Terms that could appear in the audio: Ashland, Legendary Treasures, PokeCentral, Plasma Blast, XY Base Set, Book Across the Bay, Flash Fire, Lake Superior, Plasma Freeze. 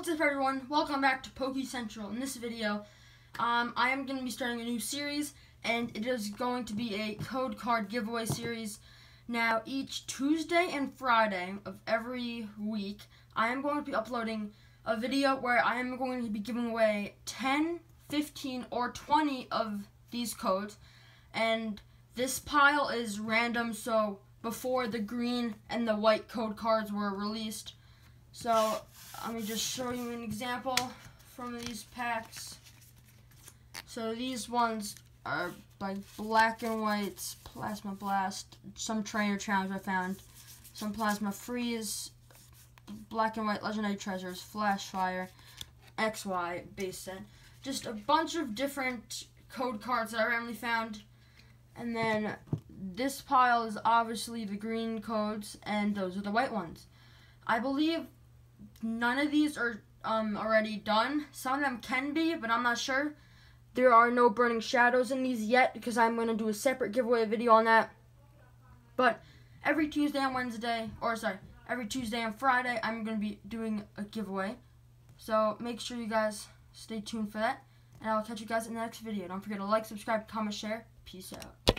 What's up everyone, welcome back to PokeCentral. In this video, I am going to be starting a new series, and it is going to be a code card giveaway series. Now, each Tuesday and Friday of every week, I am going to be uploading a video where I am going to be giving away 10, 15, or 20 of these codes. And this pile is random, so before the green and the white code cards were released. So, let me just show you an example from these packs. So, these ones are like Black and White's Plasma Blast, some Trainer Challenge I found, some Plasma Freeze, Black and White Legendary Treasures, Flash Fire, XY Base Set. Just a bunch of different code cards that I randomly found. And then this pile is obviously the green codes, and those are the white ones. I believe none of these are already done. Some of them can be, but I'm not sure. There are no burning shadows in these yet because I'm going to do a separate giveaway video on that. But every Tuesday and Wednesday, or sorry, every Tuesday and Friday, I'm going to be doing a giveaway. So make sure you guys stay tuned for that. And I'll catch you guys in the next video. Don't forget to like, subscribe, comment, share. Peace out.